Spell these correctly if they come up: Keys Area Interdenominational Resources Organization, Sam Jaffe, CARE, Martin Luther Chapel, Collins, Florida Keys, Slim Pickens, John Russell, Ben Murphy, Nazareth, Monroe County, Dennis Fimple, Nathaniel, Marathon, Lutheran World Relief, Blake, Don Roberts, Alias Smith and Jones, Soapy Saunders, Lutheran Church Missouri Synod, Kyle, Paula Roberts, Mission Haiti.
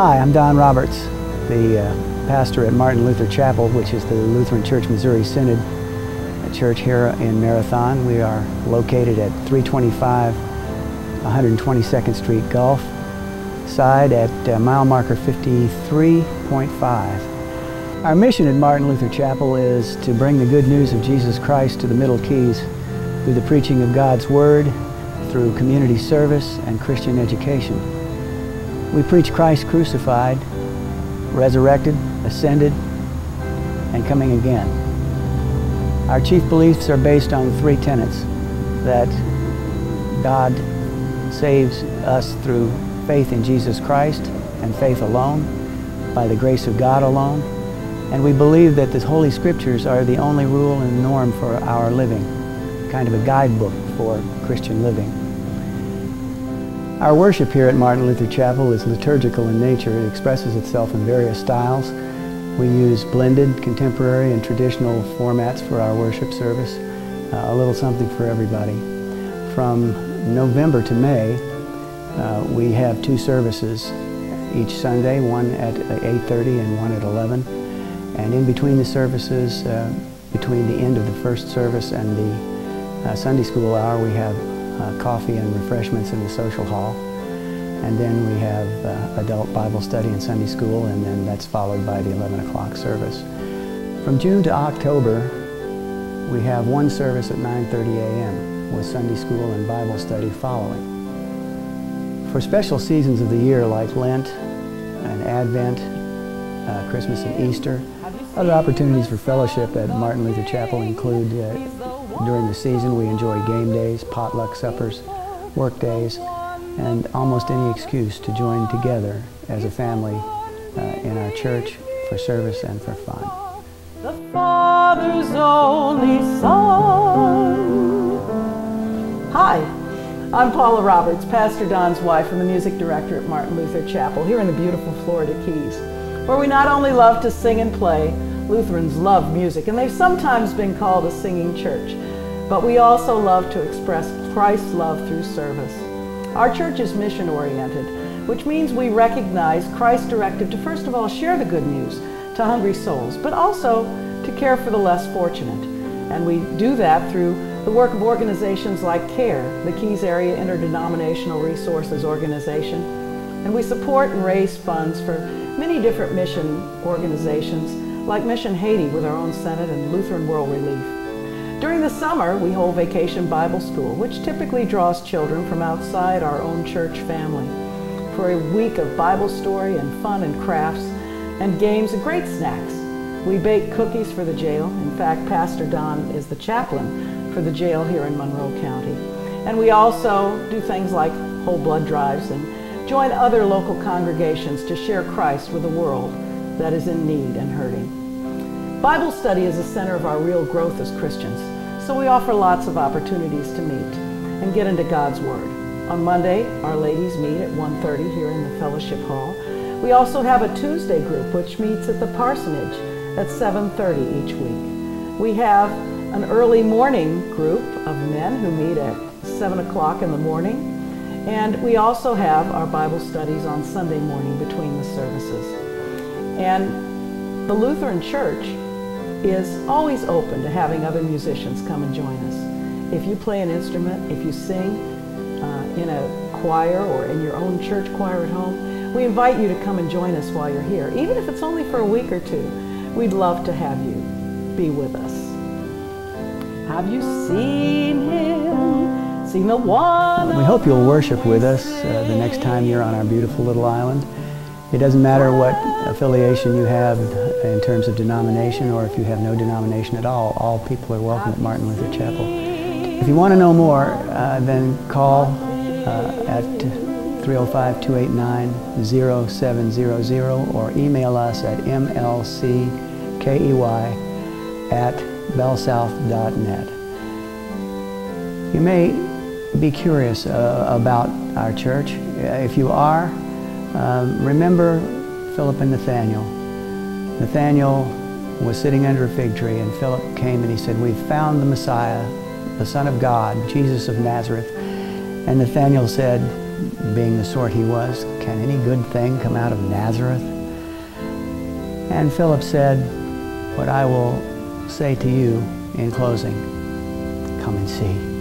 Hi, I'm Don Roberts, the pastor at Martin Luther Chapel, which is the Lutheran Church Missouri Synod, a church here in Marathon. We are located at 325 122nd Street Gulf side at mile marker 53.5. Our mission at Martin Luther Chapel is to bring the good news of Jesus Christ to the Middle Keys through the preaching of God's Word, through community service and Christian education. We preach Christ crucified, resurrected, ascended, and coming again. Our chief beliefs are based on three tenets: that God saves us through faith in Jesus Christ and faith alone, by the grace of God alone, and we believe that the Holy Scriptures are the only rule and norm for our living, kind of a guidebook for Christian living. Our worship here at Martin Luther Chapel is liturgical in nature. It expresses itself in various styles. We use blended, contemporary, and traditional formats for our worship service. A little something for everybody. From November to May, we have two services each Sunday, one at 8:30 and one at 11. And in between the services, between the end of the first service and the Sunday school hour, we have coffee and refreshments in the social hall. And then we have adult Bible study and Sunday school, and then that's followed by the 11 o'clock service. From June to October, we have one service at 9:30 a.m. with Sunday school and Bible study following. For special seasons of the year like Lent and Advent, Christmas and Easter, other opportunities for fellowship at Martin Luther Chapel include during the season we enjoy game days, potluck suppers, work days, and almost any excuse to join together as a family in our church for service and for fun. The Father's only Son. Hi, I'm Paula Roberts, Pastor Don's wife and the music director at Martin Luther Chapel here in the beautiful Florida Keys, where we not only love to sing and play. Lutherans love music, and they've sometimes been called a singing church, but we also love to express Christ's love through service. Our church is mission-oriented, which means we recognize Christ's directive to, first of all, share the good news to hungry souls, but also to care for the less fortunate. And we do that through the work of organizations like CARE, the Keys Area Interdenominational Resources Organization, and we support and raise funds for many different mission organizations, like Mission Haiti with our own Synod and Lutheran World Relief. During the summer, we hold Vacation Bible School, which typically draws children from outside our own church family for a week of Bible story and fun and crafts and games and great snacks. We bake cookies for the jail. In fact, Pastor Don is the chaplain for the jail here in Monroe County. And we also do things like whole blood drives and join other local congregations to share Christ with the world that is in need and hurting. Bible study is the center of our real growth as Christians, so we offer lots of opportunities to meet and get into God's Word. On Monday, our ladies meet at 1:30 here in the Fellowship Hall. We also have a Tuesday group which meets at the parsonage at 7:30 each week. We have an early morning group of men who meet at 7 o'clock in the morning, and we also have our Bible studies on Sunday morning between the services. And the Lutheran Church is always open to having other musicians come and join us. If you play an instrument, if you sing in a choir or in your own church choir at home, we invite you to come and join us while you're here. Even if it's only for a week or two, we'd love to have you be with us. Have you seen him? Seen the one? We hope you'll worship with us the next time you're on our beautiful little island. It doesn't matter what affiliation you have in terms of denomination, or if you have no denomination at all people are welcome at Martin Luther Chapel. If you want to know more, then call at 305-289-0700 or email us at mlckey@bellsouth.net. You may be curious about our church. If you are, remember Philip and Nathaniel. Nathaniel was sitting under a fig tree, and Philip came and he said, "We've found the Messiah, the Son of God, Jesus of Nazareth." And Nathaniel said, being the sort he was, can any good thing come out of Nazareth? And Philip said, what I will say to you in closing, come and see.